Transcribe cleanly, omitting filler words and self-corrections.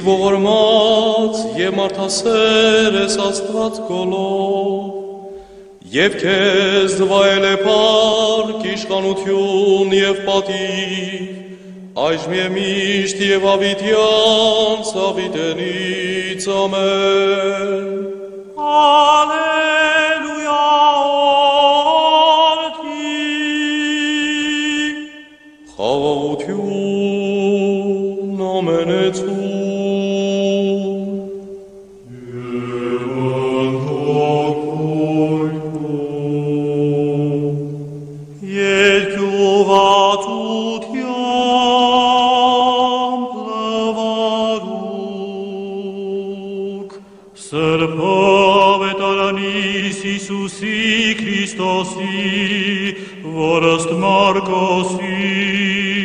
Սիվորմած եմ արտասեր ես աստված գոլով Եվ կեզ դվայել է պարկ իշխանություն և պատիվ Այժմ եմ իշտ և ավիտյանց ավիտենից ամեն Ալելույա արդիկ Խաղաղություն ամենեցու Iisus Hristos, vorăst Marcos.